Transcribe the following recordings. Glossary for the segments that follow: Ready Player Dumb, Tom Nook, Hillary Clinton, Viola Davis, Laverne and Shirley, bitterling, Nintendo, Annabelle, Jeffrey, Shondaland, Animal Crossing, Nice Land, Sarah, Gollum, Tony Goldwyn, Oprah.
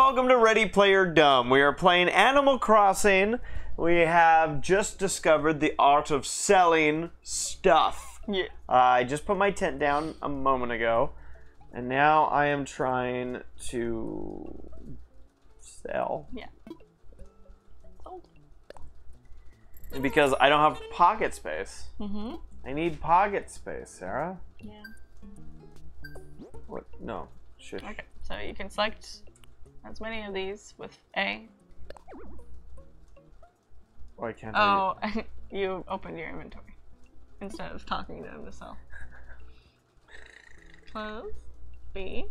welcome to Ready Player Dumb. We are playing Animal Crossing. We have just discovered the art of selling stuff. Yeah. I just put my tent down a moment ago, and now I am trying to sell. Yeah. Sold. Because I don't have pocket space. Mm-hmm. I need pocket space, Sarah. Yeah. What? No. Shit. Okay, so you can select as many of these with A. Why can't I? Oh, you opened your inventory instead of talking to him to sell. Close. B.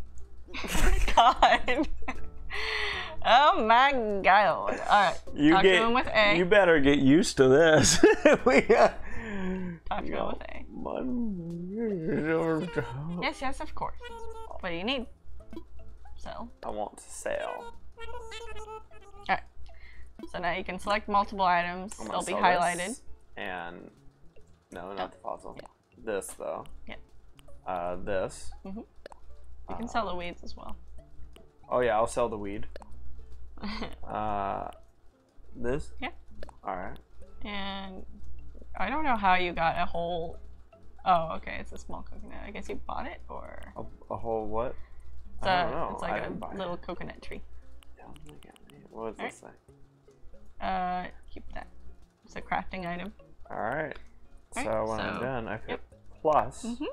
God. Oh my God. Alright. Talk to him with A. You better get used to this. Talk to him with A. Yes, yes, of course. What do you need? Sell. I want to sell. Alright. So now you can select multiple items. They'll be highlighted. And... No, not the fossil. Yeah. This, though. Yeah. This. Mm-hmm. You can sell the weeds as well. Oh yeah, I'll sell the weed. This? Yeah. Alright. And... I don't know how you got a whole... Oh, okay, it's a small coconut. I guess you bought it, or... A whole what? It's I don't know. It's like a little coconut tree. Oh my God. What is this thing? Keep that. It's a crafting item. Alright. So when I'm done, I put plus. Mm-hmm.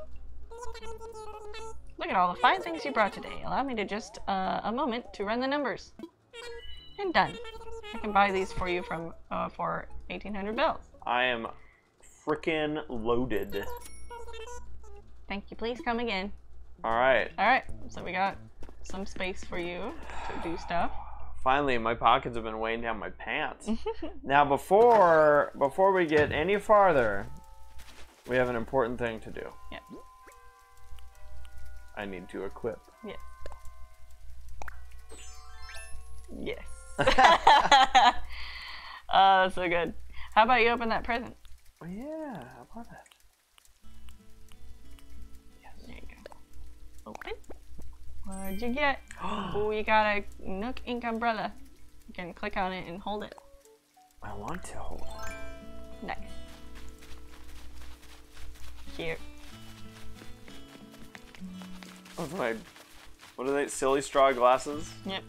Look at all the fine things you brought today. Allow me to just a moment to run the numbers. And done. I can buy these for you from for 1,800 bells. I am frickin' loaded. Thank you. Please come again. Alright. Alright, so we got some space for you to do stuff. Finally, my pockets have been weighing down my pants. Now, before we get any farther, we have an important thing to do. Yep. I need to equip. Yes. Yes. Oh, that's so good. How about you open that present? Oh, yeah, how about that? Open. What'd you get? Oh, you got a Nook ink umbrella. You can click on it and hold it. I want to hold it. Nice. Here. Oh my! What are they? Silly straw glasses. Yep.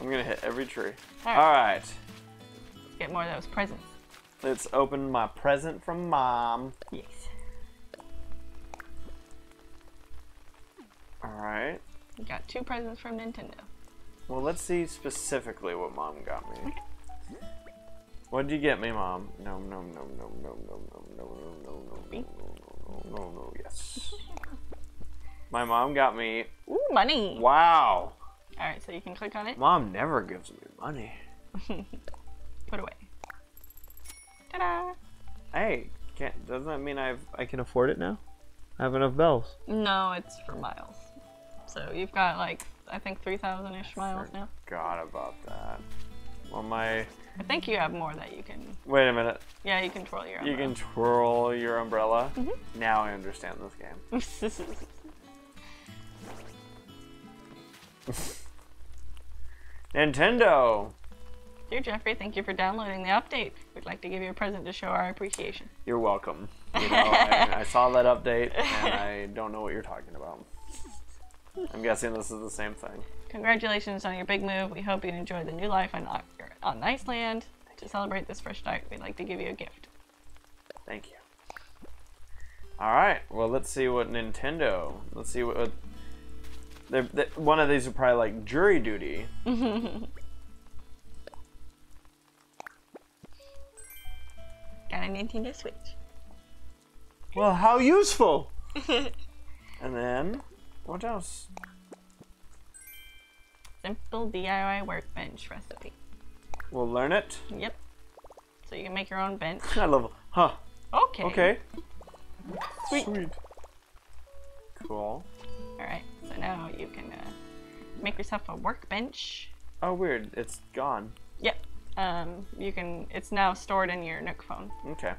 I'm gonna hit every tree. All right. All right. Let's get more of those presents. Let's open my present from Mom. Yes. Alright. You got two presents from Nintendo. Well, let's see specifically what Mom got me. Okay. What'd you get me, Mom? No, no, no, no, no, no, no, no, no, no, no, no, no, no, no, no, yes. My mom got me... Ooh, money! Wow! Alright, so you can click on it. Mom never gives me money. Put away. Ta-da! Hey, doesn't that mean I can afford it now? I have enough bells. No, it's for miles. So you've got like, I think 3,000-ish miles now. I forgot about that. Well, my... I think you have more that you can... Wait a minute. Yeah, you can twirl your umbrella. You can twirl your umbrella? Mm-hmm. Now I understand this game. Nintendo! Dear Jeffrey, thank you for downloading the update. We'd like to give you a present to show our appreciation. You're welcome. You know, I saw that update, and I don't know what you're talking about. I'm guessing this is the same thing. Congratulations on your big move. We hope you enjoy the new life on Nice Land. To celebrate this fresh start, we'd like to give you a gift. Thank you. All right. Well, let's see what Nintendo. Let's see what one of these are probably like jury duty. Got a Nintendo Switch. Well, how useful! And then, what else? Simple DIY workbench recipe. We'll learn it. Yep. So you can make your own bench. I love it. Huh. Okay. Okay. Sweet. Sweet. Cool. Alright, so now you can make yourself a workbench. Oh, weird. It's gone. Yep. You can, it's now stored in your Nook phone. Okay.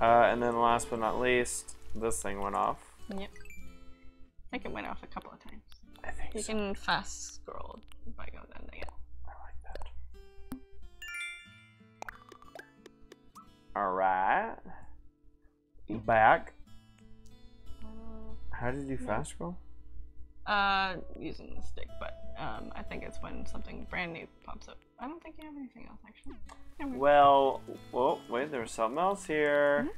And then last but not least, this thing went off. Yep. I think it went off a couple of times. I think you can fast scroll by going down again. I like that. Alright. Back. How did you fast scroll? Using the stick, but I think it's when something brand new pops up. I don't think you have anything else, actually. Well, oh, wait, there was something else here.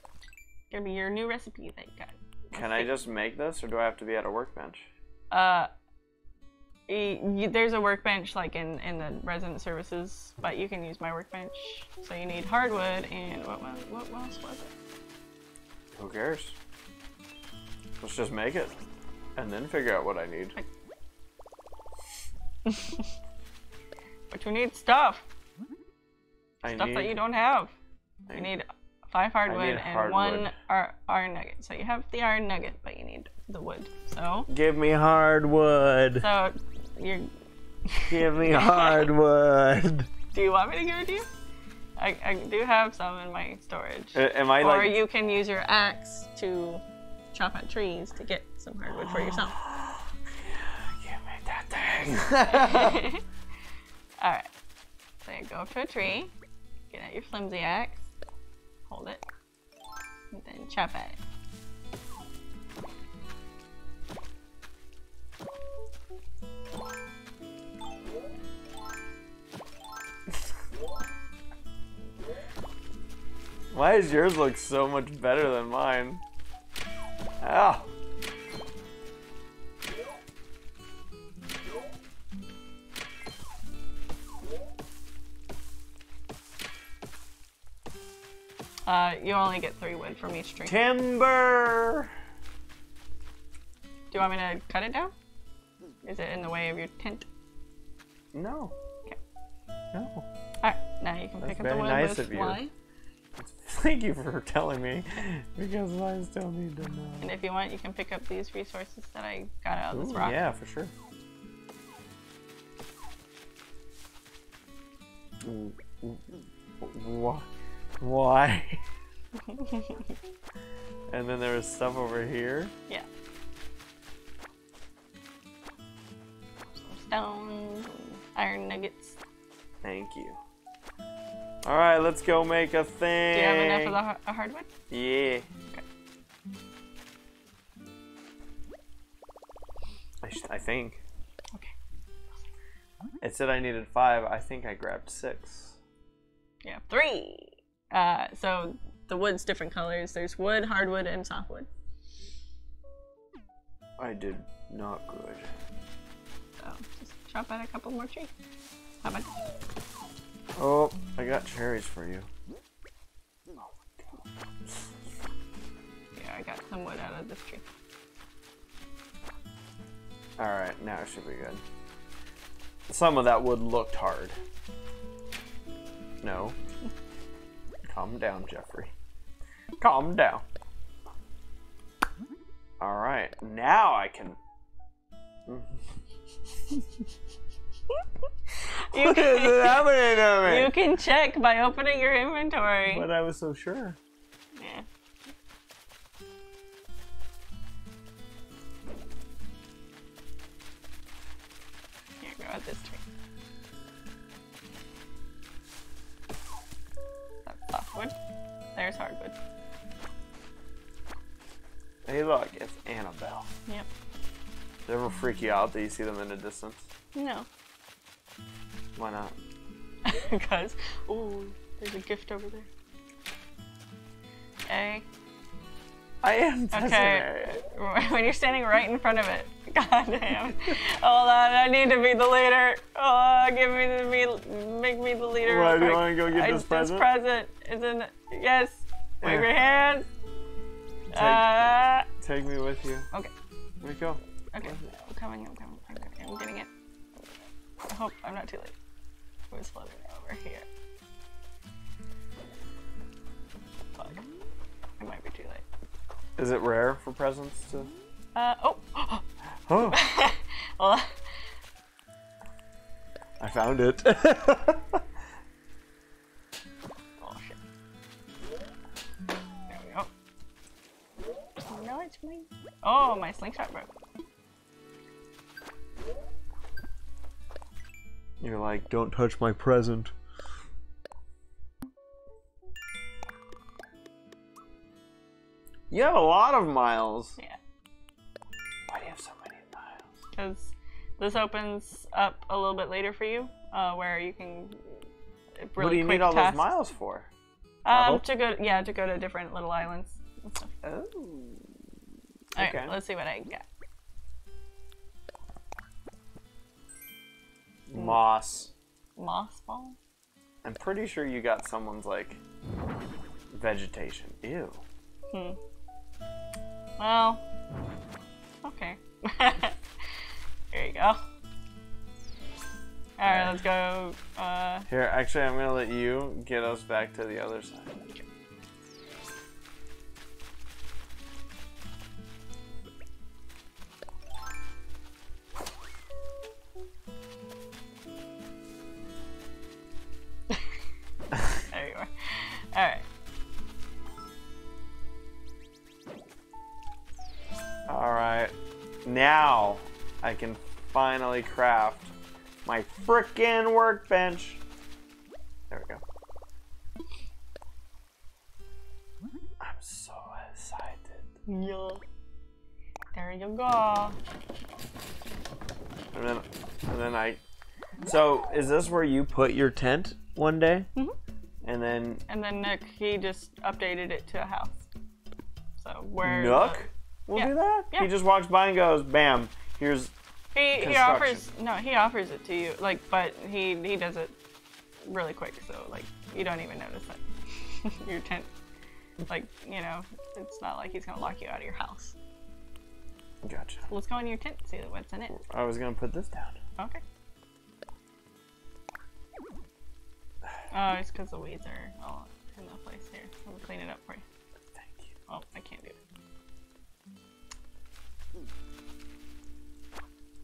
It's gonna be your new recipe that you got. Can I just make this, or do I have to be at a workbench? There's a workbench, like, in the resident services, but you can use my workbench. So you need hardwood, and what else was it? Who cares? Let's just make it, and then figure out what I need. But you need stuff! Stuff that you don't have. You need 5 hardwood and 1 iron nugget. So you have the iron nugget, but you need the wood, so... Give me hardwood! So, you're... Give me hardwood! Do you want me to give it to you? I do have some in my storage. Am I, like... Or you can use your axe to chop out trees to get some hardwood for yourself. Give me that thing! Alright. So you go up to a tree, get out your flimsy axe, hold it, and then chop at it. Why does yours look so much better than mine? Ah! You only get 3 wood from each tree. Timber! Do you want me to cut it down? Is it in the way of your tent? No. Okay. No. Alright, now you can pick up the wood with Y. Thank you for telling me, because I still need to know. And if you want, you can pick up these resources that I got out of this rock. Yeah, for sure. What? Why? And then there was stuff over here. Yeah. Some stones, iron nuggets. Thank you. All right, let's go make a thing. Do you have enough of the hardwood? Yeah. Okay. I think. Okay. It said I needed 5. I think I grabbed 6. Yeah, 3. So the wood's different colors. There's wood, hardwood, and softwood. I did not good. So just chop out a couple more trees. How about that? Oh, I got cherries for you. Oh my god. Yeah, I got some wood out of this tree. Alright, now it should be good. Some of that wood looked hard. No. Calm down, Jeffrey. Calm down. Alright, now I can... What is happening to me? You can check by opening your inventory. But I was so sure. Yeah. Here, go at this tree. That's softwood. There's hardwood. Hey, look, it's Annabelle. Yep. Does it ever freak you out that you see them in the distance? No. Why not? Because, oh, there's a gift over there. Hey. I am. Okay. When you're standing right in front of it. God damn. Hold on, I need to be the leader. Oh, give me make me the leader. Why do you want to go get this present? This present is in. Yes. Wave your hands. Take me with you. Okay. Where'd you go? Okay. I'm coming. I'm coming. I'm coming. I'm getting it. I hope I'm not too late. It was floating over here. Fuck. I might be too late. Is it rare for presents to... oh! Oh! Well, I found it. Oh, shit. There we go. No, it's my... Oh, my slingshot broke. You're like, don't touch my present. You have a lot of miles. Yeah. Why do you have so many miles? Because this opens up a little bit later for you, where you can really quick. What do you need all those miles for? To go to different little islands and stuff. Oh. Okay. Alright, let's see what I got. Moss. Moss ball? I'm pretty sure you got someone's, like, vegetation. Ew. Hmm. Well, okay. There you go. Alright, let's go. Here, actually, I'm gonna let you get us back to the other side. Okay. Now I can finally craft my frickin' workbench. There we go. I'm so excited. Yeah. There you go. So is this where you put your tent one day? Mm-hmm. And then Nook, he just updated it to a house. So where Nook? We'll do that? Yeah. He just walks by and goes, bam, here's construction. He offers it to you, like, but he does it really quick, so, like, you don't even notice that your tent, like, you know, it's not like he's gonna lock you out of your house. Gotcha. Let's go in your tent and see what's in it. I was gonna put this down. Okay. Oh, it's because the weeds are all in the place here. We'll clean it up for you. Thank you. Oh, I can't do it.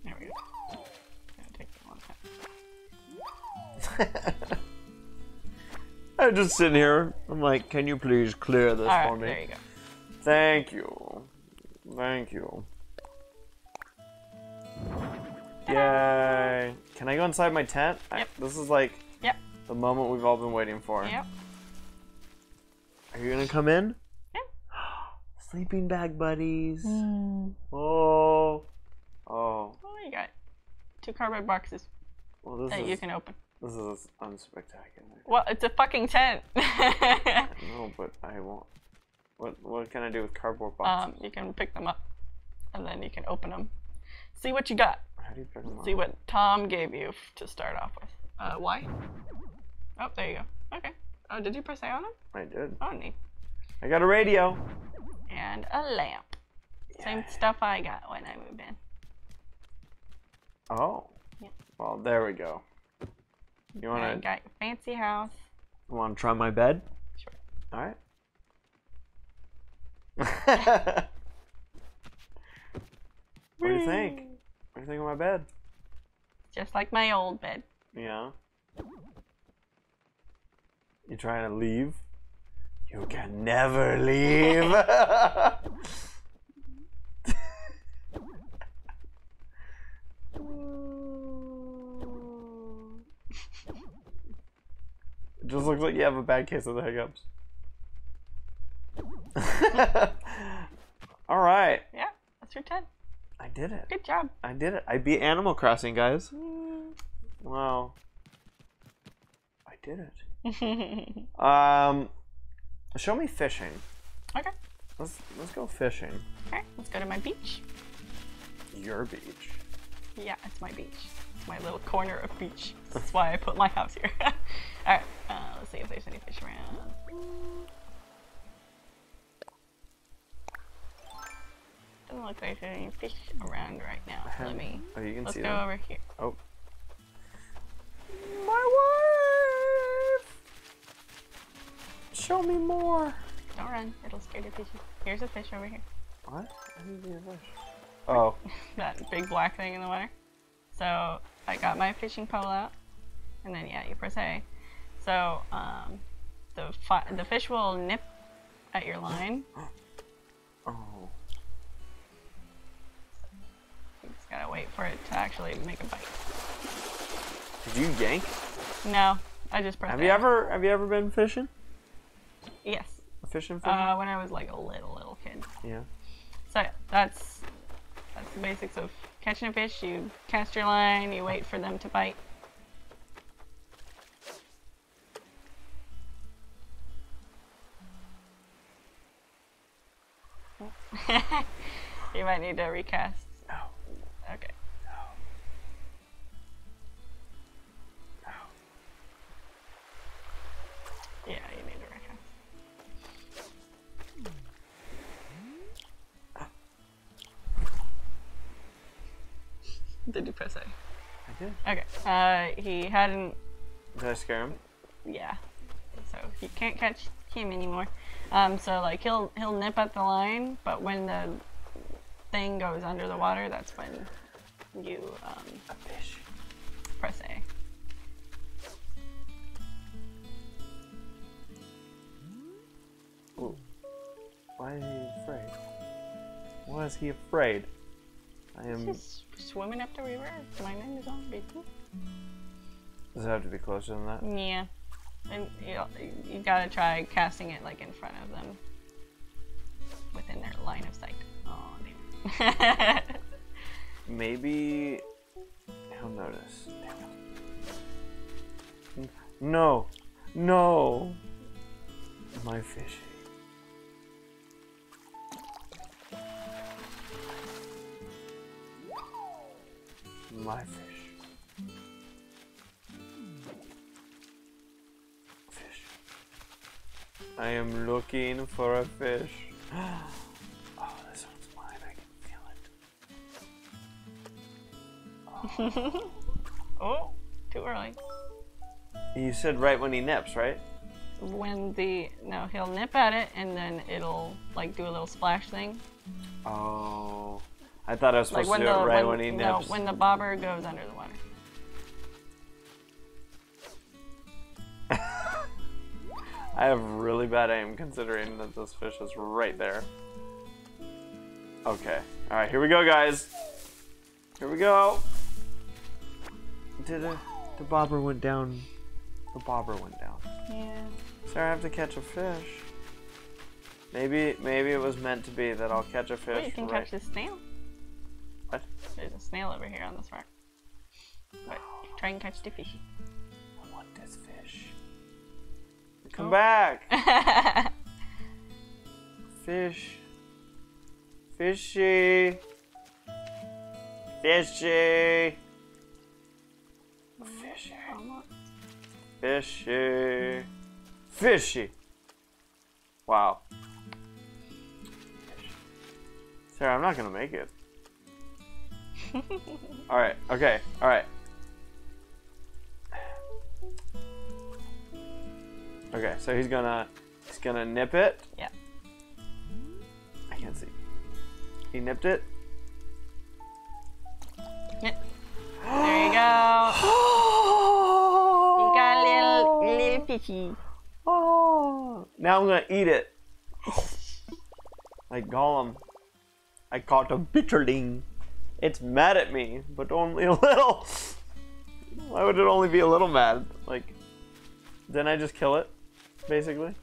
There we go. It's gonna take a long time. I'm just sitting here. I'm like, can you please clear this for me? There you go. Thank you. Thank you. Yay. Can I go inside my tent? Yep. This is like the moment we've all been waiting for. Yep. Are you gonna come in? Sleeping bag buddies. Mm. Oh. Oh. Oh, you got 2 cardboard boxes that you can open. This is unspectacular. Well, it's a fucking tent. I know, but I won't. What can I do with cardboard boxes? You can pick them up, and then you can open them. See what you got. How do you pick them up? See what Tom gave you to start off with. Why? Oh, there you go. Okay. Oh, did you press A on him? I did. Oh, neat. I got a radio. And a lamp. Yeah. Same stuff I got when I moved in. Oh. Yeah. Well, there we go. You wanna? I got your fancy house. You wanna try my bed? Sure. All right. What do you think? What do you think of my bed? Just like my old bed. Yeah. You trying to leave? You can never leave. It just looks like you have a bad case of the hiccups. All right. Yeah, that's your 10. I did it. Good job. I did it. I beat Animal Crossing, guys. Mm. Wow. I did it. Show me fishing. Okay. Let's go fishing. Okay, let's go to my beach. Your beach. Yeah, it's my beach. It's my little corner of beach. That's why I put my house here. All right, let's see if there's any fish around. Doesn't look like there's any fish around right now. Let me. Oh, you can see them. Let's go over here. Oh. My word. Show me more. Don't run. It'll scare the fishes. Here's a fish over here. What? I need to be a fish. Oh. That big black thing in the water. So I got my fishing pole out, and then you press A. So the fish will nip at your line. Oh. You just gotta wait for it to actually make a bite. Did you yank? No, I just pressed. Have you ever been fishing? Yes. Fishing? When I was like a little kid. Yeah. So yeah, that's the basics of catching a fish. You cast your line, you wait for them to bite. You might need to recast. No. Okay. No. No. Yeah, you need to recast. Did you press A? I did. Okay. He hadn't. Did I scare him? Yeah. So you can't catch him anymore. So like he'll nip at the line, but when the thing goes under the water, that's when you a fish. Press A. Ooh. Why is he afraid? Why is he afraid? I am just swimming up the river. My name is on Beaton. Does it have to be closer than that? Yeah. And you gotta try casting it like in front of them, within their line of sight. Oh damn. Maybe he'll notice. Damn. No, no, my fish. My fish. I am looking for a fish. Oh, this one's mine. I can feel it. Oh, oh, too early. You said right when he nips, right? No, he'll nip at it and then it'll like do a little splash thing. Oh, I thought I was supposed to do it right when he nips. No, when the bobber goes under the water. I have really bad aim considering that this fish is right there. Okay. Alright, here we go, guys. Here we go. The bobber went down. The bobber went down. Yeah. Sarah, I have to catch a fish. Maybe it was meant to be that I'll catch a fish. Oh, you can catch the snail. What? There's a snail over here on this rock. But try and catch the fish. I want this fish. Come back! Fish. Fishy. Fishy. Fishy. Fishy. Fishy. Wow. Sarah, I'm not gonna make it. Alright, okay, alright. Okay, so he's gonna nip it. Yeah. I can't see. He nipped it. Yep. There you go. You got a little fishy. Oh. Now I'm gonna eat it. Like Gollum. I caught a bitterling. It's mad at me, but only a little. Why would it only be a little mad? Like, then I just kill it. Basically,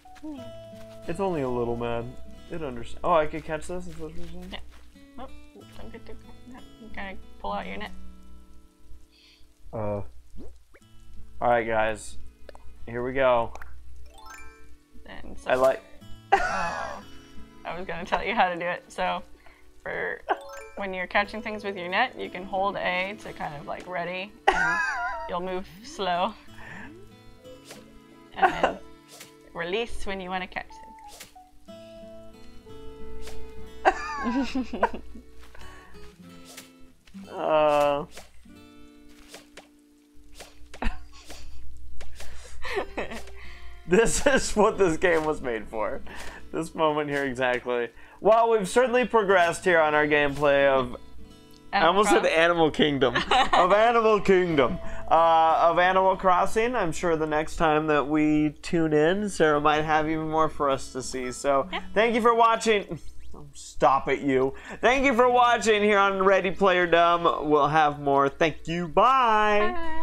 it's only a little mad. It understands. Oh, I could catch this. Is what you're saying? Yeah. Oh, don't get too caught. You gotta pull out your net. All right, guys. Here we go. Then so I like. Oh, I was gonna tell you how to do it. So, for when you're catching things with your net, you can hold A to kind of like ready, and you'll move slow, and then. Release when you want to catch it. This is what this game was made for. This moment here exactly. Well, we've certainly progressed here on our gameplay of Animal Crossing, of Animal Crossing. I'm sure the next time that we tune in, Sarah might have even more for us to see. So yeah. Thank you for watching. Stop it, you. Thank you for watching here on Ready Player Dumb. We'll have more. Thank you. Bye. Bye.